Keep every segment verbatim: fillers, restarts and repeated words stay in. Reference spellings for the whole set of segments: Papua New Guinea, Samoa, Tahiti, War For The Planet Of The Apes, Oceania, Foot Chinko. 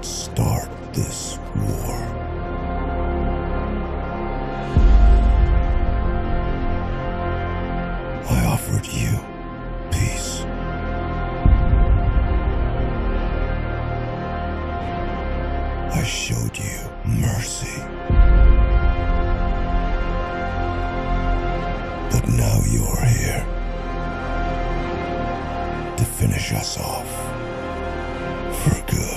helped start this war. I offered you peace. I showed you mercy. But now you're here to finish us off for good.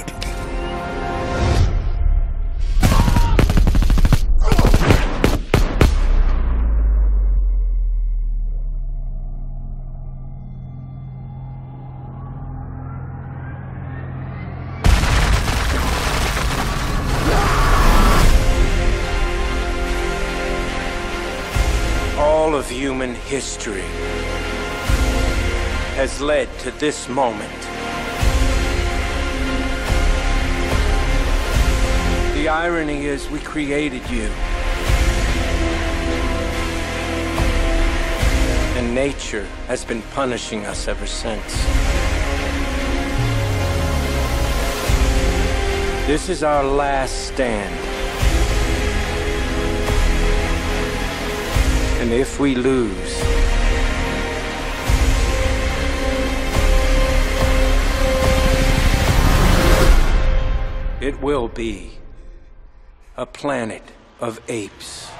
All of human history has led to this moment. The irony is, we created you, and nature has been punishing us ever since. This is our last stand. And if we lose, it will be a planet of apes.